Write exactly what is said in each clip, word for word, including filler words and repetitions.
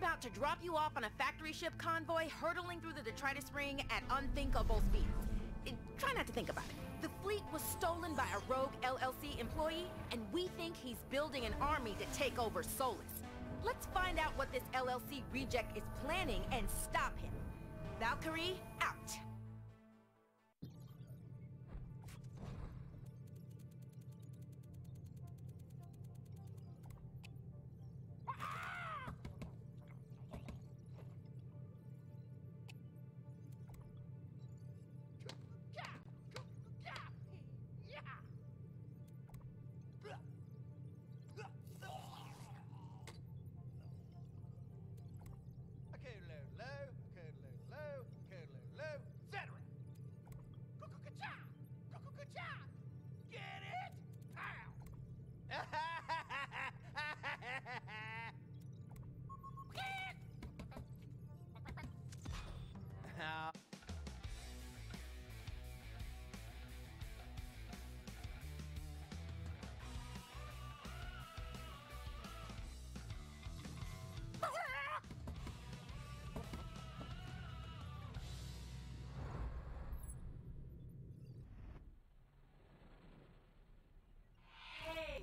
about to drop you off on a factory ship convoy hurtling through the detritus ring at unthinkable speeds. It, try not to think about it. The fleet was stolen by a rogue L L C employee, and we think he's building an army to take over Solus. Let's find out what this L L C reject is planning and stop him. Valkyrie, out.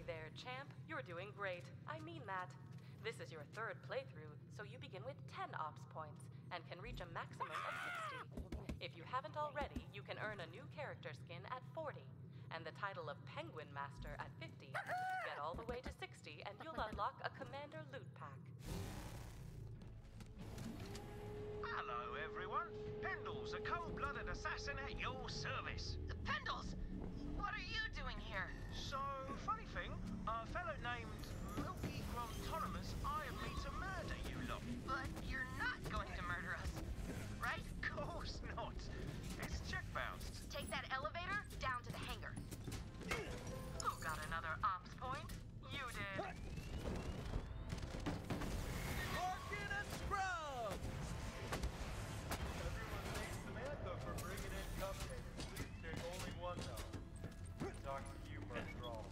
There, champ, you're doing great. I mean that. This is your third playthrough, so you begin with ten ops points and can reach a maximum of sixty. If you haven't already, you can earn a new character skin at forty, and the title of Penguin Master at fifty. Get all the way to sixty, and you'll unlock a Commander loot pack. Hello, everyone. Pendles, a cold-blooded assassin at your service. Pendles, what are you doing here? So, funny thing, a fellow named Milky Gromtonimus hired me to murder you lot. But you're not going to murder us, right? Of course not. It's check-bounced. Take that elevator down to the hangar. Who got another ops point? You did. Market and scrub! Everyone thanks Samantha for bringing in cupcakes. Please take only one, though. Talk to you, Mercrawl.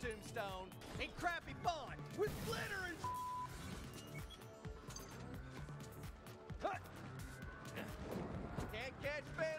Tombstone and crappy bond with glitter and can't catch better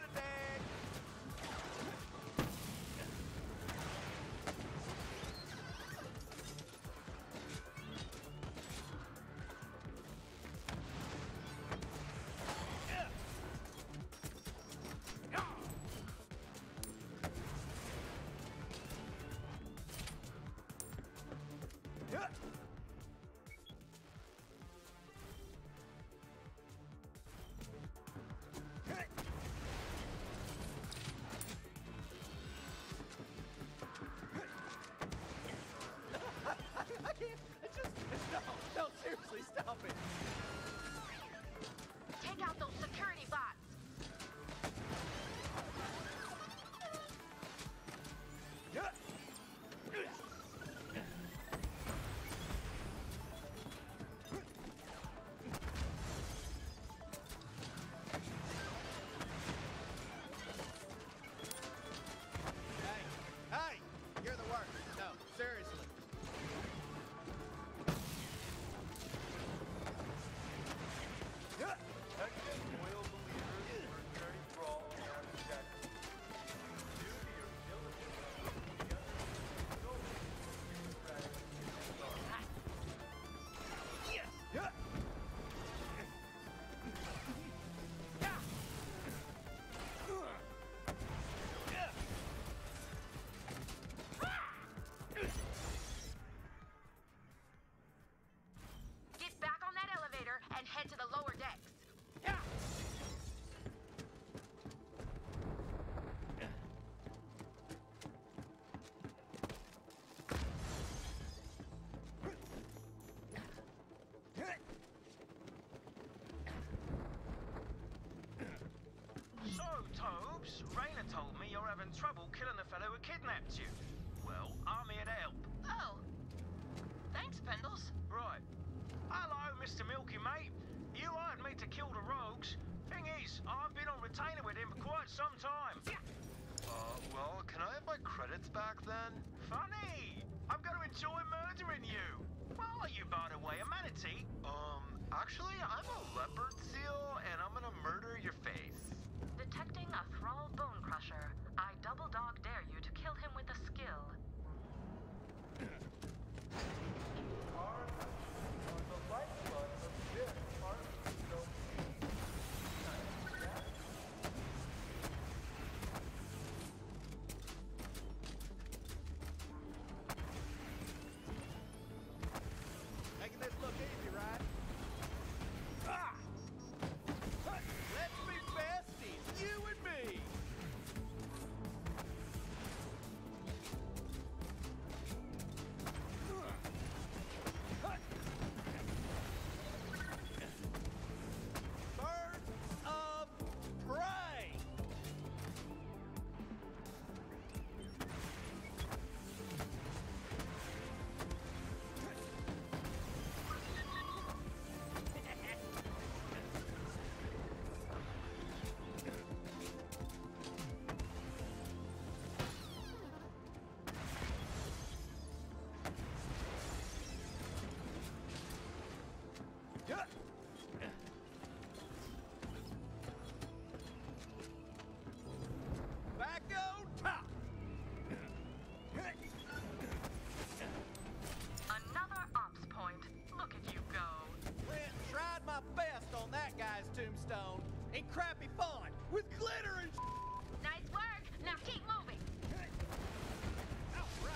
having trouble killing the fellow who kidnapped you. Well, I'm here to help. Oh. Thanks, Pendles. Right. Hello, Mister Milky, mate. You hired me to kill the rogues. Thing is, I've been on retainer with him for quite some time. Uh, well, can I have my credits back then? Funny! I'm gonna enjoy murdering you! What are you, by the way, a manatee? Um, actually, I'm a leopard seal, and I'm gonna murder your face. Detecting a thrall bone crusher, I double dog dare you to kill him with a skill. Our actions are the lifeblood of this artificial. Tombstone in crappy font with glitter and sh Nice work. Now keep moving. All right.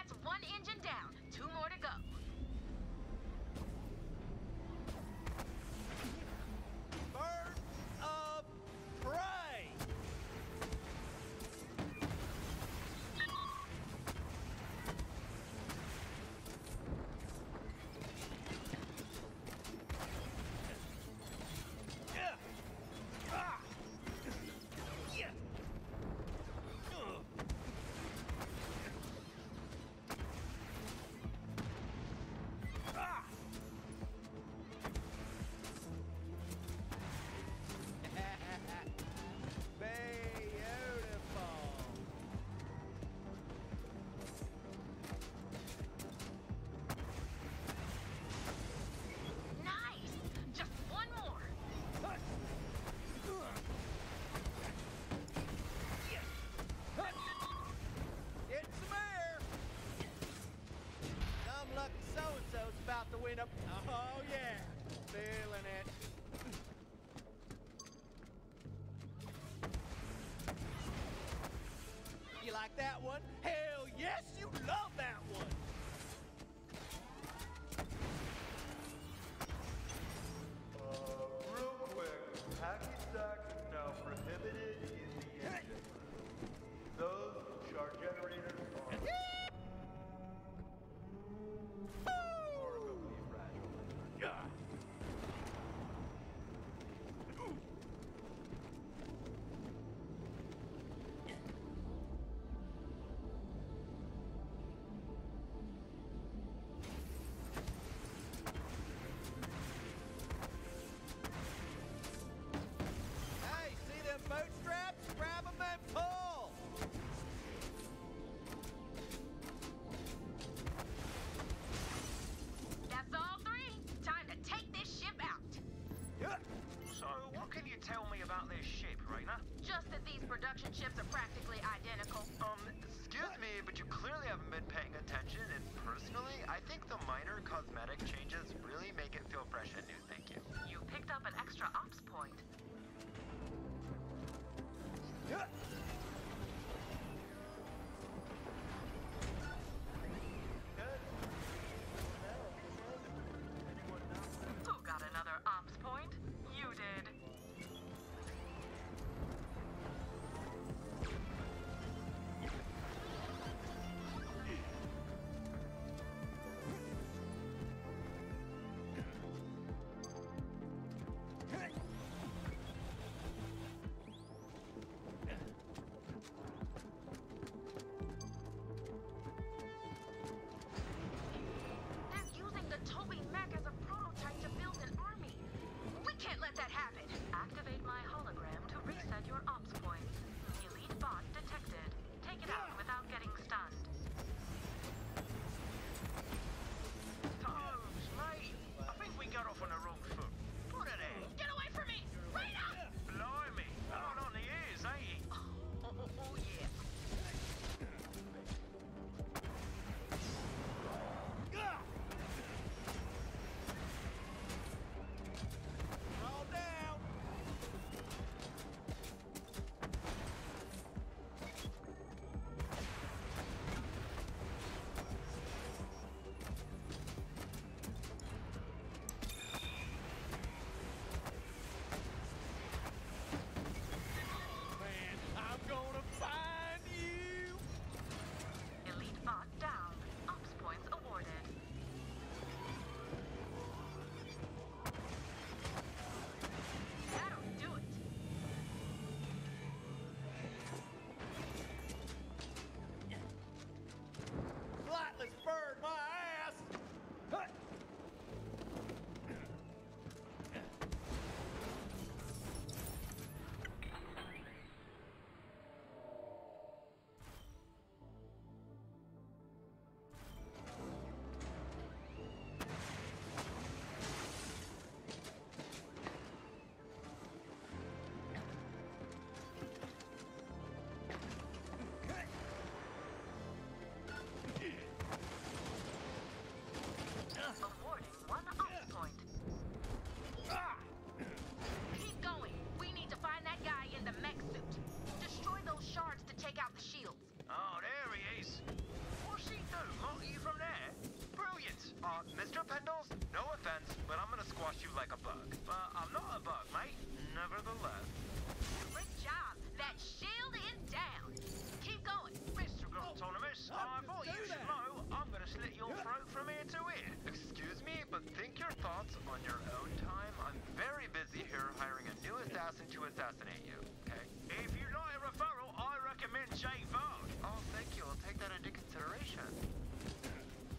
That's one engine down. Two more to go. Birds of prey! About to win up. Oh yeah, feeling it. You like that one? Hell yes, you love that one. Uh, real quick, hacky stacks are now prohibited in the engine. Those which are generators are. Yeah. Mister Pendles, no offense, but I'm gonna squash you like a bug. But uh, I'm not a bug, mate. Nevertheless. Great job. That shield is down. Keep going. Mister Autonomous, I thought you should know I'm gonna slit your throat from ear to ear. Excuse me, but think your thoughts on your own time. I'm very busy here hiring a new assassin to assassinate you, okay? If you're not a referral, I recommend Jay Vogue. Oh, thank you. I'll take that into consideration.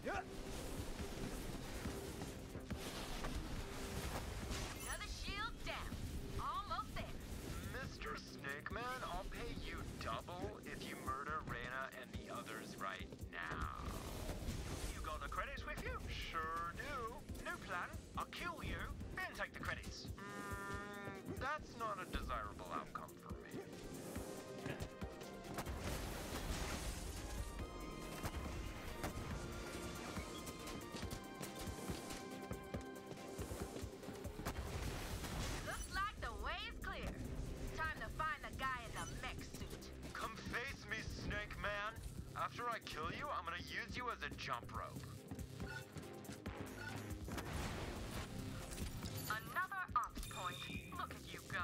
Yeah. Another shield down. Almost there. Mister Snake Man, I'll pay you double if you murder Reyna and the others right now. You got the credits with you? Sure do. New plan. I'll kill you, then take the credits. Mm, that's not a desirable outcome for me. After I kill you, I'm gonna use you as a jump rope. Another ops point. Look at you go.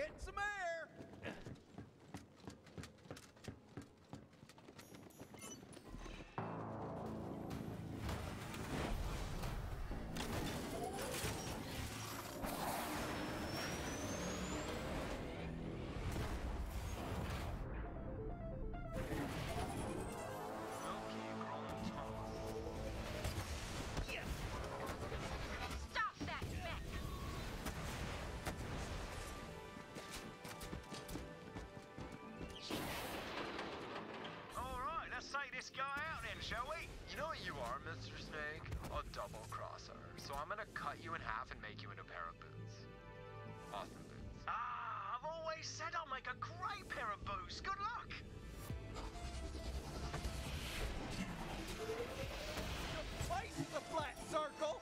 It's a mare! This guy out then, shall we? You know what you are, Mister Snake? A double crosser. So I'm gonna cut you in half and make you into a pair of boots. Awesome boots. Ah, I've always said I'll make a great pair of boots. Good luck! The place is a flat circle!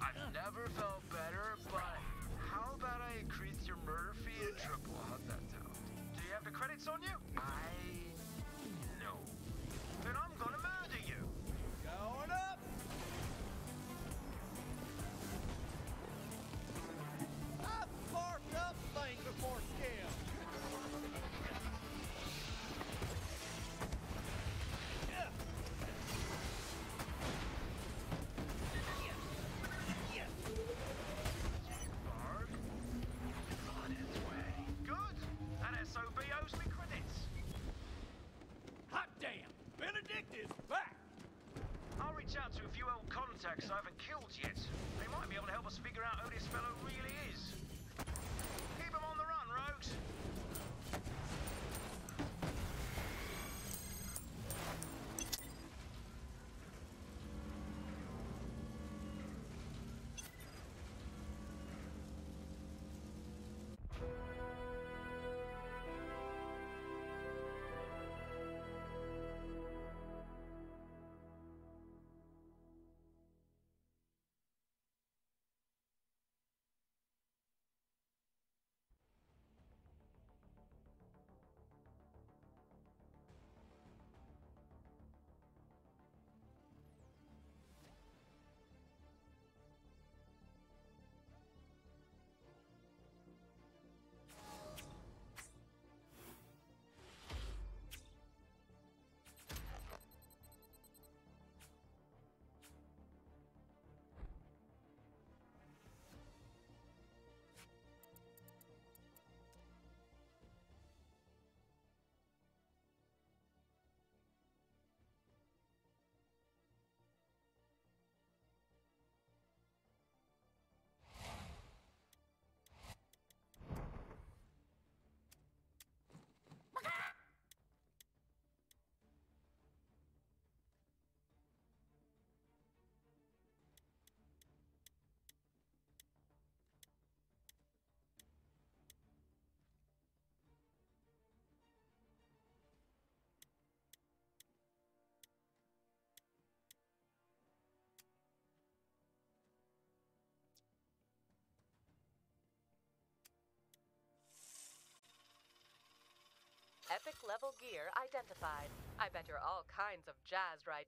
I've never felt better, but how about I increase your murder fee and triple? How's that sound? Do you have the credits on you? I... no. Then I'm gonna murder you. Going up! I've carved up things before scale. To a few old contacts I haven't killed yet. They might be able to help us figure out who this fellow really is. Keep him on the run, rogues! Epic level gear identified. I bet you're all kinds of jazzed right now.